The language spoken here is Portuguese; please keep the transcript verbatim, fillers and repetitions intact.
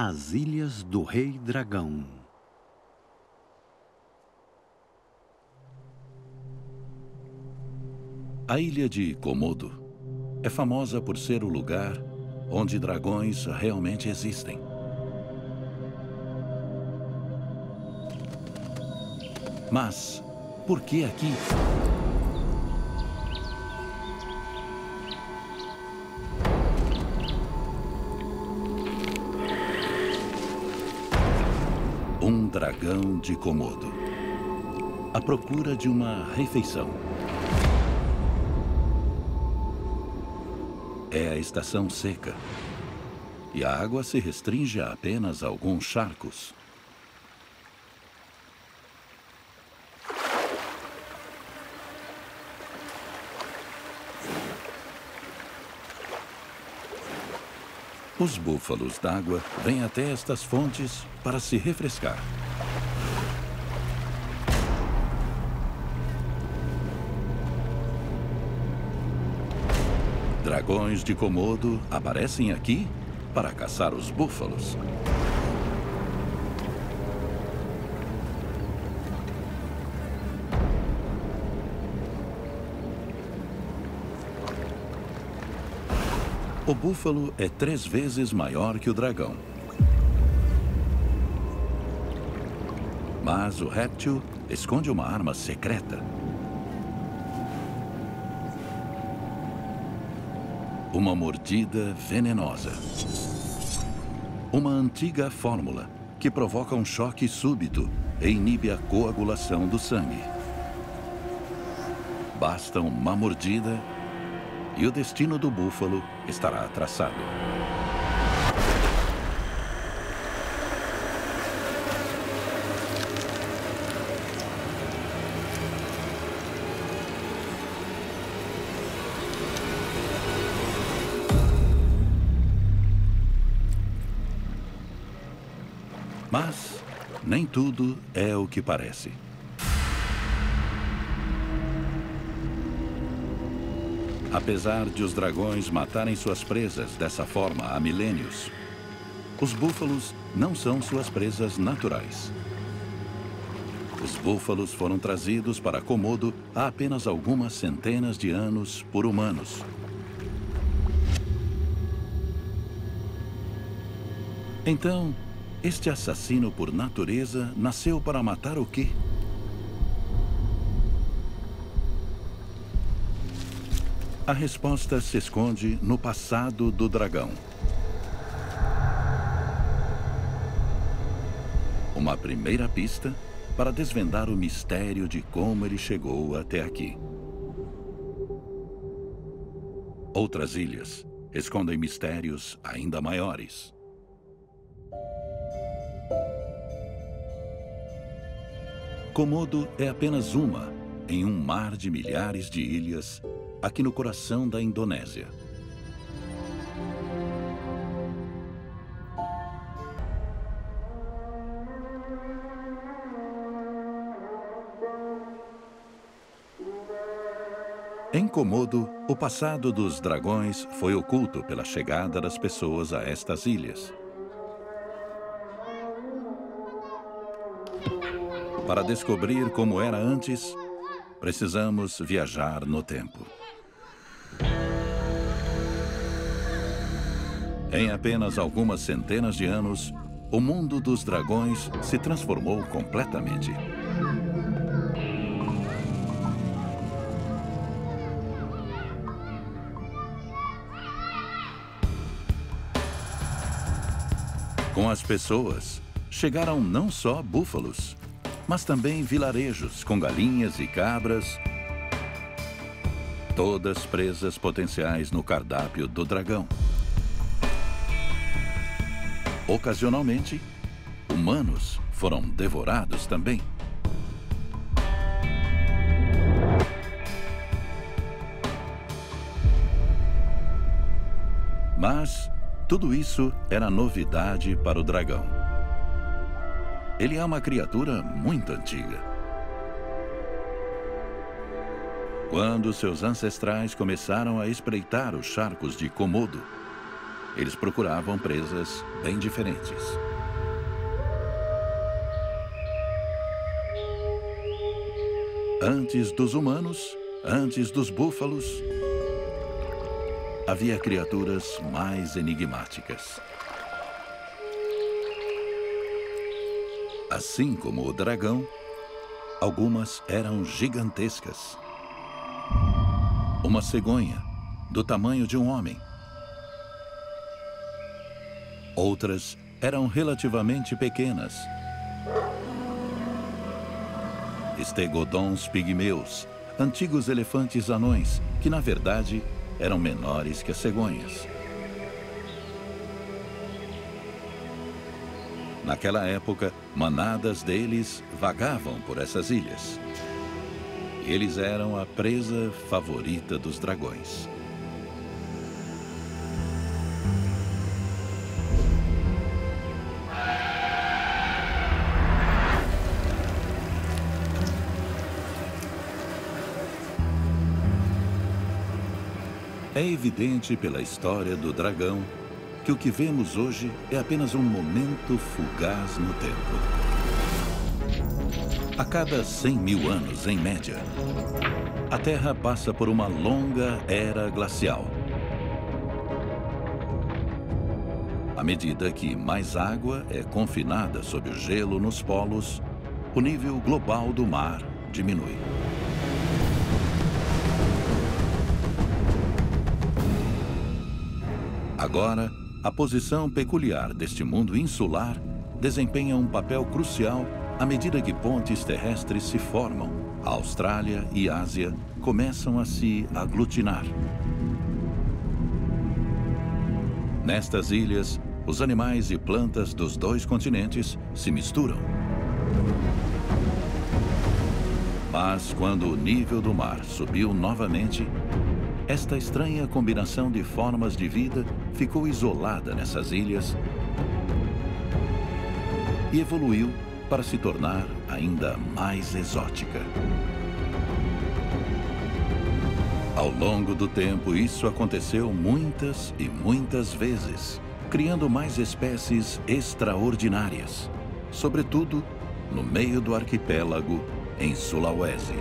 As Ilhas do Rei Dragão. A ilha de Komodo é famosa por ser o lugar onde dragões realmente existem. Mas por que aqui? Um dragão de Komodo, à procura de uma refeição. É a estação seca e a água se restringe a apenas alguns charcos. Os búfalos d'água vêm até estas fontes para se refrescar. Dragões de Komodo aparecem aqui para caçar os búfalos. O búfalo é três vezes maior que o dragão. Mas o réptil esconde uma arma secreta. Uma mordida venenosa. Uma antiga fórmula que provoca um choque súbito e inibe a coagulação do sangue. Basta uma mordida e o destino do búfalo estará traçado. Mas nem tudo é o que parece. Apesar de os dragões matarem suas presas dessa forma há milênios, os búfalos não são suas presas naturais. Os búfalos foram trazidos para Komodo há apenas algumas centenas de anos por humanos. Então, este assassino por natureza nasceu para matar o quê? A resposta se esconde no passado do dragão. Uma primeira pista para desvendar o mistério de como ele chegou até aqui. Outras ilhas escondem mistérios ainda maiores. Komodo é apenas uma em um mar de milhares de ilhas aqui no coração da Indonésia. Em Komodo, o passado dos dragões foi oculto pela chegada das pessoas a estas ilhas. Para descobrir como era antes, precisamos viajar no tempo. Em apenas algumas centenas de anos, o mundo dos dragões se transformou completamente. Com as pessoas, chegaram não só búfalos, mas também vilarejos com galinhas e cabras, todas presas potenciais no cardápio do dragão. Ocasionalmente, humanos foram devorados também. Mas tudo isso era novidade para o dragão. Ele é uma criatura muito antiga. Quando seus ancestrais começaram a espreitar os charcos de Komodo, Eles procuravam presas bem diferentes. Antes dos humanos, antes dos búfalos, havia criaturas mais enigmáticas. Assim como o dragão, algumas eram gigantescas. Uma cegonha, do tamanho de um homem. Outras eram relativamente pequenas. Estegodontes pigmeus, antigos elefantes anões, que na verdade eram menores que as cegonhas. Naquela época, manadas deles vagavam por essas ilhas. Eles eram a presa favorita dos dragões. É evidente pela história do dragão que o que vemos hoje é apenas um momento fugaz no tempo. A cada cem mil anos, em média, a Terra passa por uma longa era glacial. À medida que mais água é confinada sob o gelo nos polos, o nível global do mar diminui. Agora, a posição peculiar deste mundo insular desempenha um papel crucial à medida que pontes terrestres se formam. A Austrália e Ásia começam a se aglutinar. Nestas ilhas, os animais e plantas dos dois continentes se misturam. Mas quando o nível do mar subiu novamente, esta estranha combinação de formas de vida ficou isolada nessas ilhas e evoluiu para se tornar ainda mais exótica. Ao longo do tempo, isso aconteceu muitas e muitas vezes, criando mais espécies extraordinárias, sobretudo no meio do arquipélago em Sulawesi.